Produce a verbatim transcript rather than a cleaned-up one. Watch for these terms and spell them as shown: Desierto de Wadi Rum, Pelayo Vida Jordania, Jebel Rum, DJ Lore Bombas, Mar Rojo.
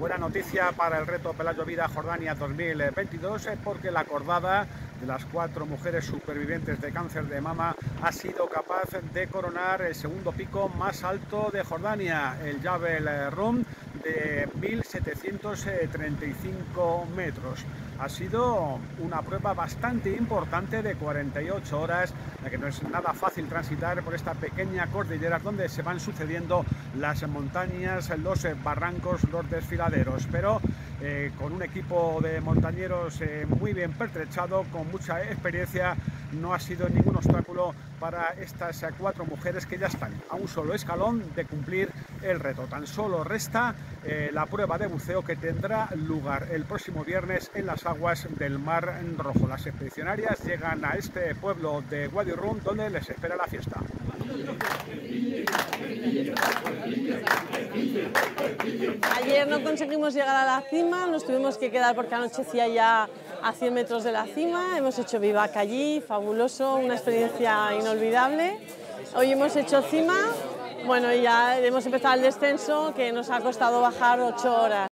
Buena noticia para el reto Pelayo Vida Jordania dos mil veintidós es porque la acordada de las cuatro mujeres supervivientes de cáncer de mama ha sido capaz de coronar el segundo pico más alto de Jordania, el Jebel Rum, de mil setecientos treinta y cinco metros. Ha sido una prueba bastante importante de cuarenta y ocho horas, ya que no es nada fácil transitar por esta pequeña cordillera donde se van sucediendo las montañas, los barrancos, los desfiladeros, pero eh, con un equipo de montañeros eh, muy bien pertrechado, con mucha experiencia, no ha sido ningún obstáculo para estas cuatro mujeres que ya están a un solo escalón de cumplir el reto. Tan solo resta eh, la prueba de buceo que tendrá lugar el próximo viernes en las aguas del Mar Rojo. Las expedicionarias llegan a este pueblo de Wadi Rum donde les espera la fiesta. Ayer no conseguimos llegar a la cima, nos tuvimos que quedar porque anochecía ya a cien metros de la cima. Hemos hecho vivac allí, fabuloso, una experiencia inolvidable. Hoy hemos hecho cima, bueno, ya hemos empezado el descenso que nos ha costado bajar ocho horas.